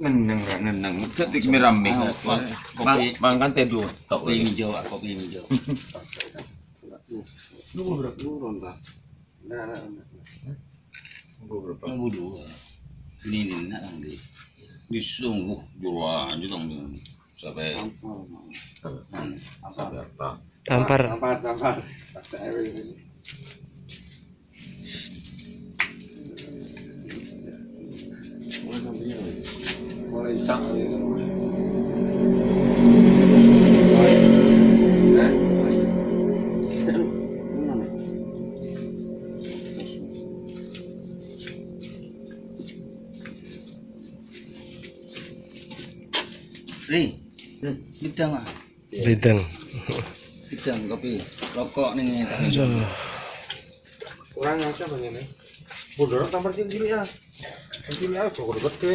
Neng, detik merambing. Mangkan tedu, kopi hijau, kopi hijau. Lu berapa turun tak? Berapa? Dua. Ini nak lagi. Disungguh jua aja dong sampai. Tampar. Mulai tak ni. Bidang lah. Bidang kopi. Rokok ni. Kurang macam mana ni? Bodoh tampar sini ya. Sini ya, kau dapat ke?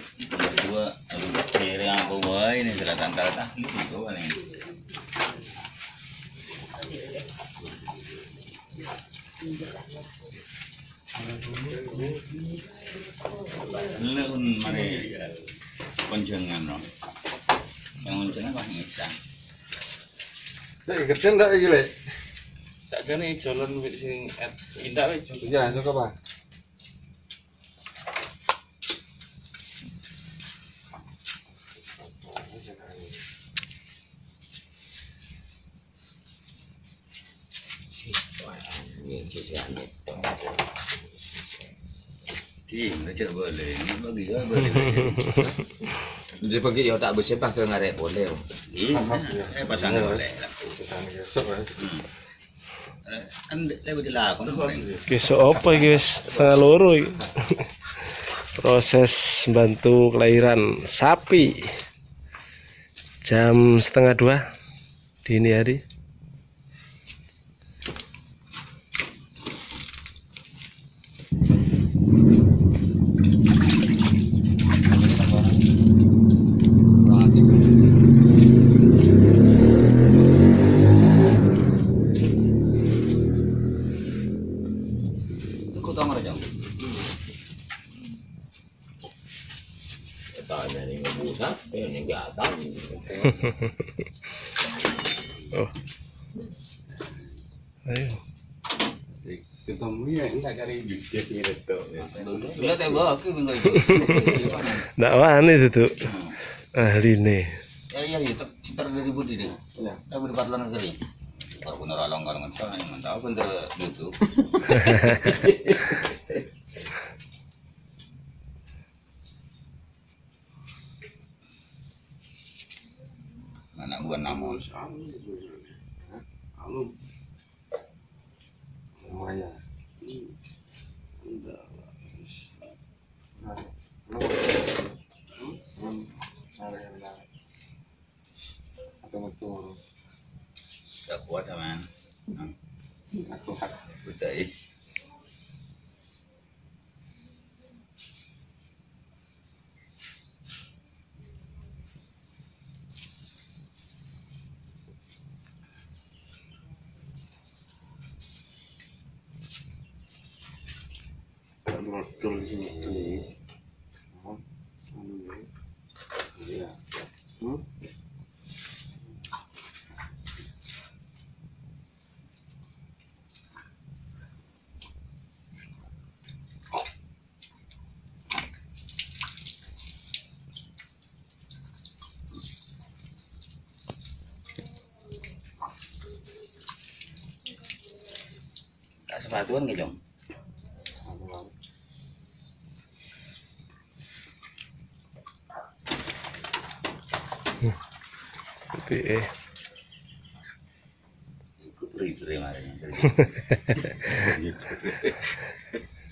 berdua, kiri yang bawah ini sudah tanda itu bawah ni. Leun mana penjangan orang, yang penjangan orang Islam. Tak kerjakan tak lagi le. Tak kena jalan sini indah le. Ya, nak apa? Tiada, macam boleh. Bagi kan boleh. Jadi pagi awak tak bersepah ke ngarep boleh? Iya, pasang boleh. Besok apa guys? Setengah loroi. Proses bantu kelahiran sapi. Jam 1:30 dini hari. Oh, ayo. Ketemunya nak cari bukti ni betul. Bila tak bawa, aku bingung. Tak mana itu tu? Ahli ni. Yang itu sekitar 2000 dia. Tapi dapat langsung seri. Kalau nak langsung kalau macam ni, mana tahu pun tertutup. Bukan namun alum maya tidak kuat teman aku hak betul. Betul ini, ya, tak sepatuan ke dong?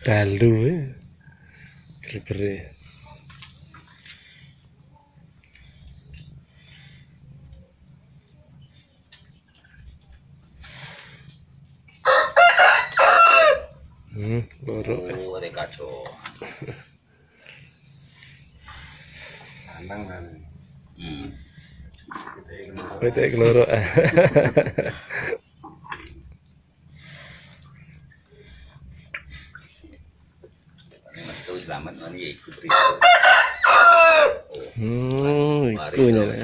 Dalu berberi. Hugo de cacho. Andang kan. Petek loro. Metu selamat nang ya iku pripun. Iku nyala.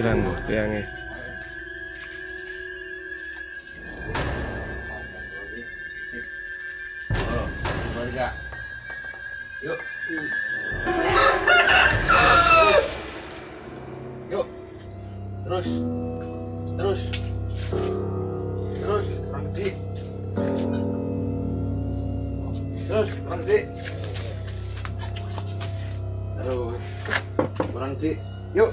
Irang bu, tiangnya. Yuk, yuk, terus, terus, terus, berhenti, terus, berhenti, terus, berhenti, yuk.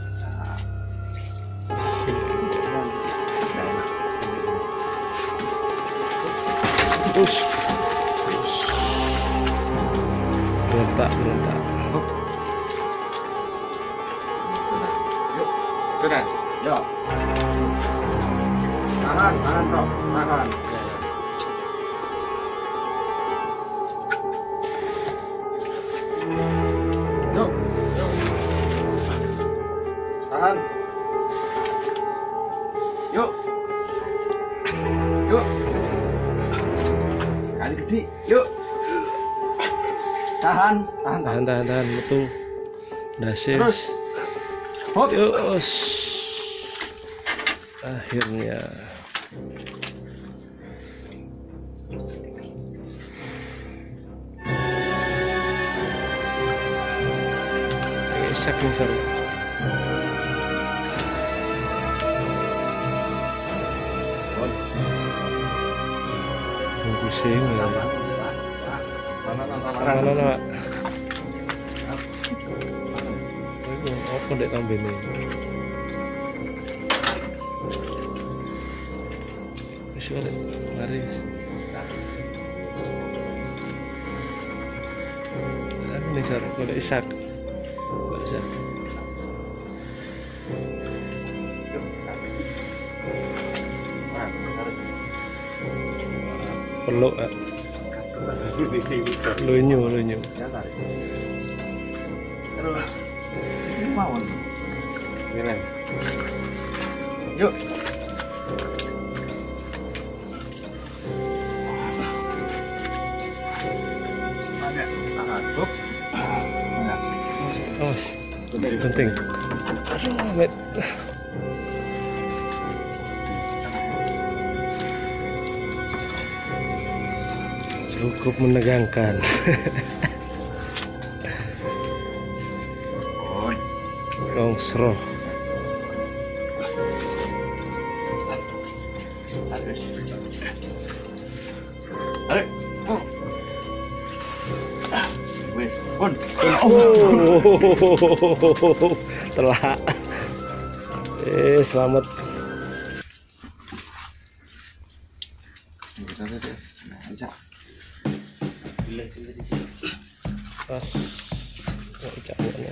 Terus, terus, meletak, meletak. Yuk, sudah, yuk. Tahan, tahan, bro, tahan. Yuk, yuk. Tahan. Yuk, yuk. Kali gede, yuk. Tahan, tahan, tahan, tahan, tahan, betul. Dasir. Terus. Hop. Yos. Akhirnya. Esak nih seru. Pusing ya. Mana aku dek tambene. Wis oleh laris. Lah nek sak kok isak. Isak. Peluk ah. Lunyu, lunyu. Terus. Mawon. Ngene. Yuk. Ada tangan kok. Oh, penting. Wait. Cukup menegangkan. Longsro. Are. Oh. Wes, pun. Oh. Telah. Selamat. Pas nak cakapnya,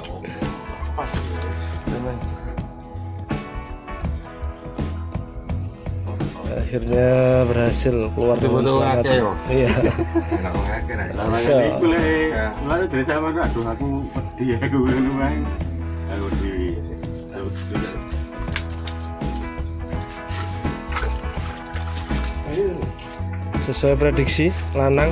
Akhirnya berhasil keluar dari semangat. Iya. Sesuai prediksi, lanang.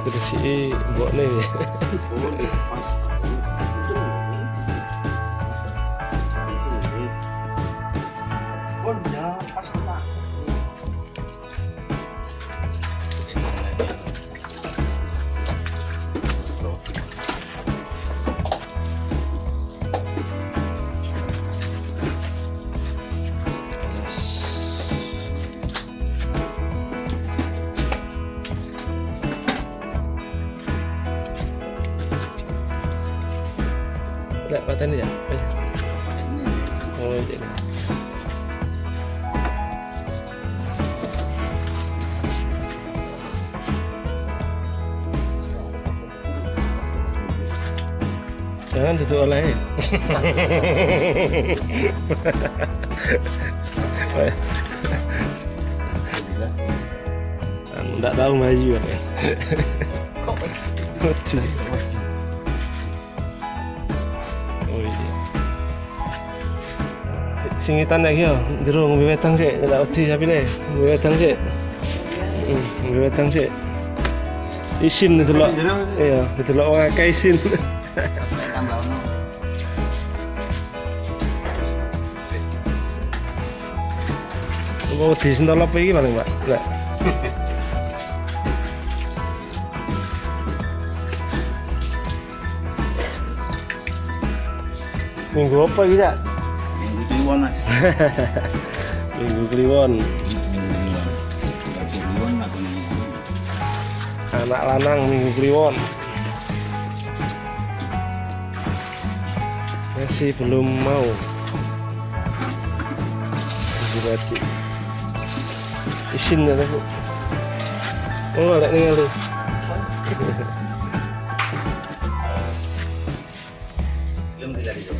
Bersih boleh. Lek paten ya. Oh, ini. Jangan duduk oleh. Enggak tahu maju ya. Kok putih. Singitan lagi yo, jero ngombe wedang sik, ndak wedi sapi le. Ngombe wedang sik. Ngombe wedang sik. Isin delok. Iya, delok wong akeh isin. Tambah ono. Wong disentol apa iki paling, Pak? Lek. Minggu apa iki, Dak? Kliwon mas. Minggu kliwon. Anak lanang minggu kliwon. Masih belum mau. Berarti isin ya aku. Oh, ada ningali. Yang tidak dijawab.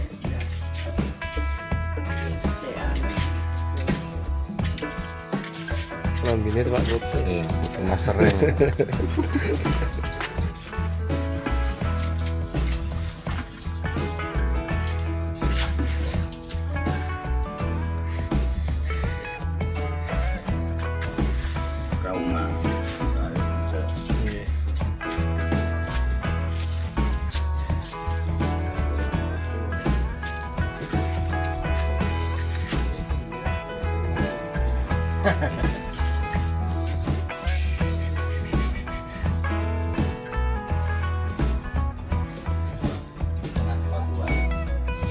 Lambinir Pak Putih. Iya, masernya. Kauma. Iya.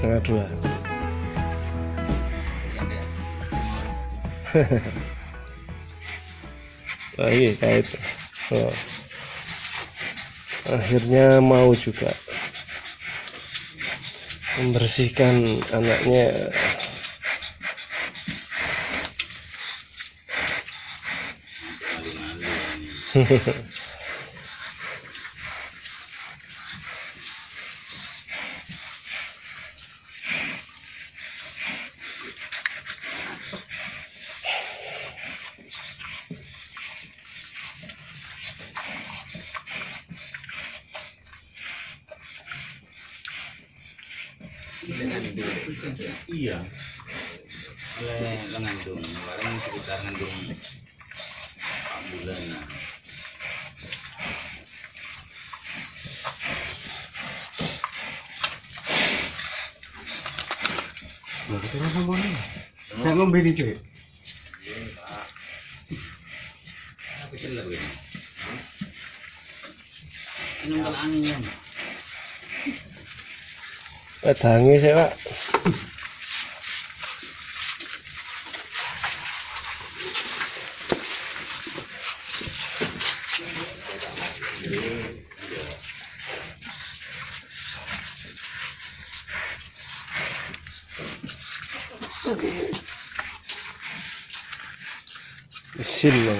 Hahaha. Setengah dua. Lagi kait. Oh. Akhirnya mau juga membersihkan anaknya. Iya. lah ngandung barang sekitar ngandung 4 bulan lah. Betul apa boleh? Saya mau beli cuy. Apa celah begini? Nampak angin. Tangi saya pak. Sila.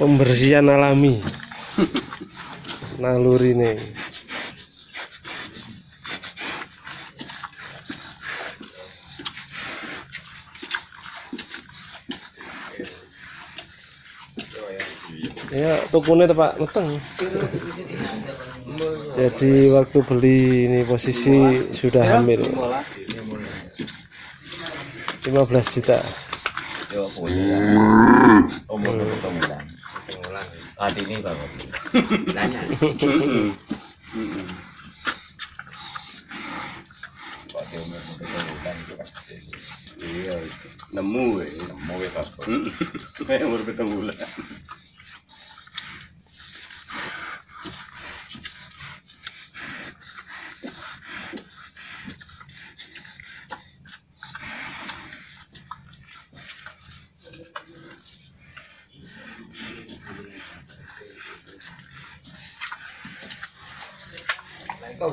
Pembersihan alami. Naluri nih. Ya, tukunya tepat meteng. Jadi waktu beli ini posisi sudah hamil 15 juta. Yo, ini bagus. Tanya. Iya, nemu we pas. Kayak umur 7 bulan. Kau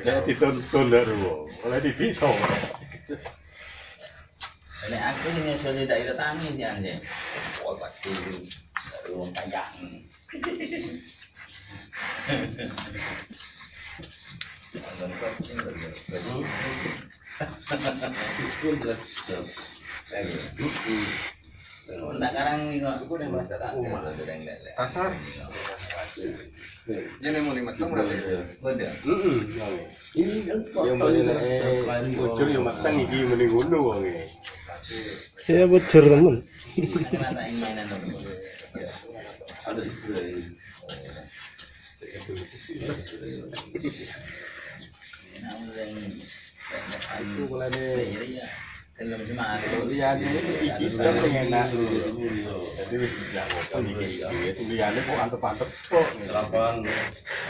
Jadi ditonton dari wo, oleh dipisau. Oleh aku ini sudah tidak tangis ya anda. Wah pasti dari wong panjang. Jangan kau tinggal lagi. Kau belas. Nak karang ni kau. Kau dah baca tak? Pasar. Jadi mau 5 tahun berarti. Betul. Ini kan. Yang paling bocor yang matang ini mending guna wang. Saya bocor teman. Ada sih. Aku kalau ni. Dalam semua tulian ini kita pengenak dulu. Jadi tidak makan gigi. Tulian ni kok antep-antep kok. Lapan.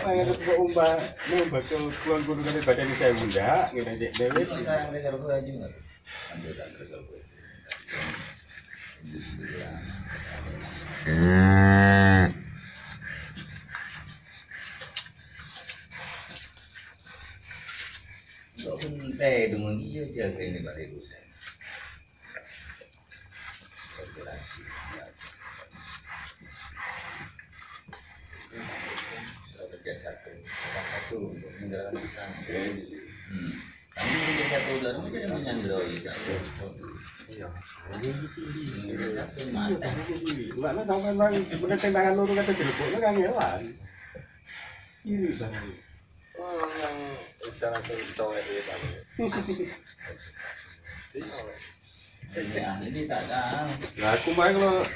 Pengen tu umbah, ni umbah tu keluar guru dari badan saya bunda. Kita dek dewi. Sekarang dekat aku aja nggak. Ambil tak dekat aku. Kau pun teh dengan dia jaga ini balik rusak. Makna sampai bang, benda tendangan luru kata jeruk, nak kangelan. Iri bang. Oh, yang cara kau cawai dia bang. Ini tak ada. Nah, aku main kalau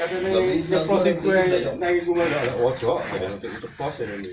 kata ni protein kue, naik aku main ada wajah, ada untuk pos ada ni.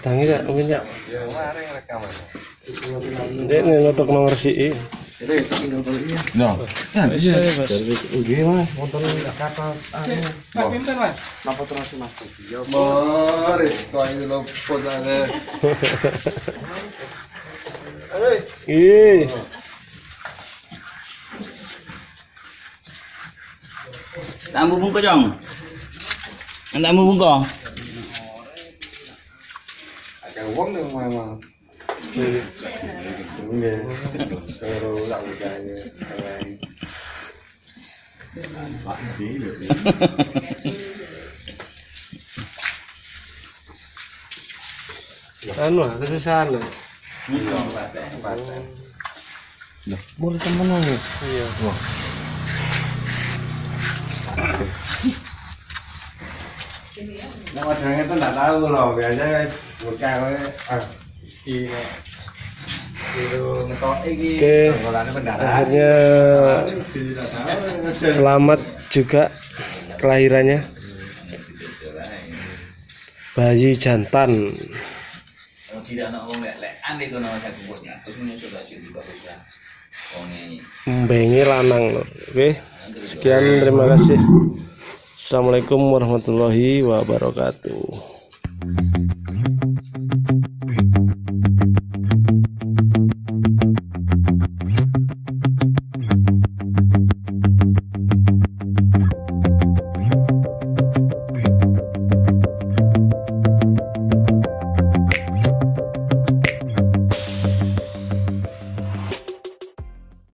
Tangilah, mungkin ya. Dia ngelotok nomor si. No. Ya, dia. Udah mas, motor nggak kapal. Mas pinter mas. Lapor terus mas. Mari, kau ini lapor ada. Ih. Tamu bungko jom. Tamu bungko. Uống được ngoài mà đúng vậy rồi lậu dài ăn nổi cái xa rồi mua cái món này nó mà thằng ấy nó đã đau rồi cái đấy một cái thôi akhirnya selamat juga kelahirannya bayi jantan mbengi lanang loh. Oke, sekian, terima kasih. Assalamualaikum warahmatullahi wabarakatuh.